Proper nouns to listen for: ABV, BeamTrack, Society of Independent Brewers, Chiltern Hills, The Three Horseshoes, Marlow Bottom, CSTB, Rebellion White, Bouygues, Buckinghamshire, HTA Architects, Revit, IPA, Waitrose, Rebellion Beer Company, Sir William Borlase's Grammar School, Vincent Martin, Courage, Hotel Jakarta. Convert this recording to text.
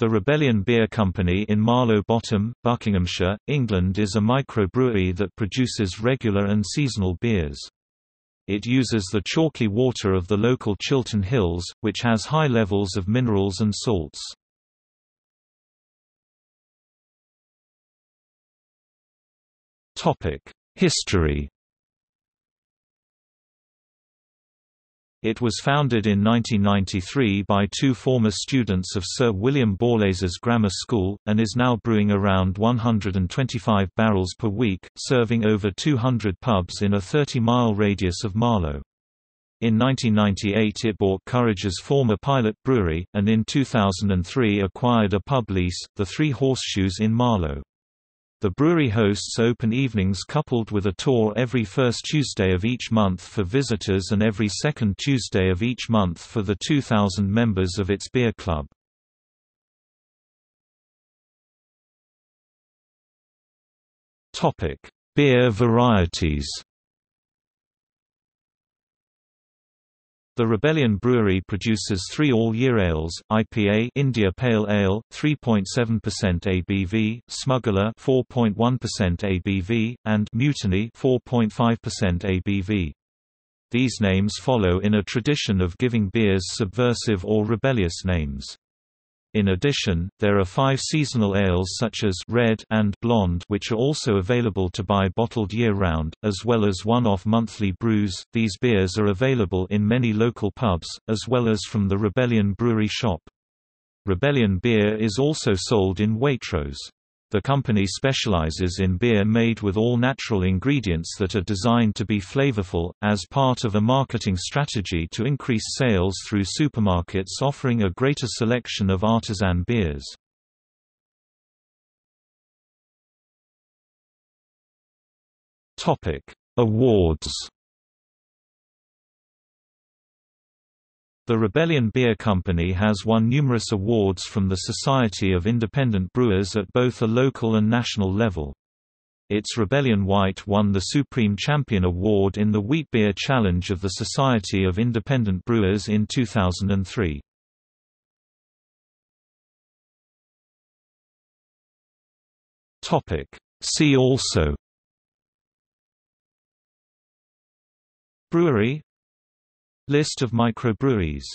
The Rebellion Beer Company in Marlow Bottom, Buckinghamshire, England is a microbrewery that produces regular and seasonal beers. It uses the chalky water of the local Chiltern Hills, which has high levels of minerals and salts. History. It was founded in 1993 by two former students of Sir William Borlase's Grammar School, and is now brewing around 125 barrels per week, serving over 200 pubs in a 30-mile radius of Marlow. In 1998 it bought Courage's former pilot brewery, and in 2003 acquired a pub lease, The Three Horseshoes in Marlow. The brewery hosts open evenings coupled with a tour every first Tuesday of each month for visitors and every second Tuesday of each month for the 2,000 members of its beer club. == Beer varieties == The Rebellion Brewery produces three all-year ales: IPA (India Pale Ale), 3.7% ABV; Smuggler, 4.1% ABV; and Mutiny, 4.5% ABV. These names follow in a tradition of giving beers subversive or rebellious names. In addition, there are five seasonal ales such as Red and Blonde, which are also available to buy bottled year-round, as well as one-off monthly brews. These beers are available in many local pubs, as well as from the Rebellion Brewery shop. Rebellion beer is also sold in Waitrose. The company specializes in beer made with all-natural ingredients that are designed to be flavorful, as part of a marketing strategy to increase sales through supermarkets offering a greater selection of artisan beers. Awards. The Rebellion Beer Company has won numerous awards from the Society of Independent Brewers at both a local and national level. Its Rebellion White won the Supreme Champion Award in the Wheat Beer Challenge of the Society of Independent Brewers in 2003. See also: Brewery, List of microbreweries.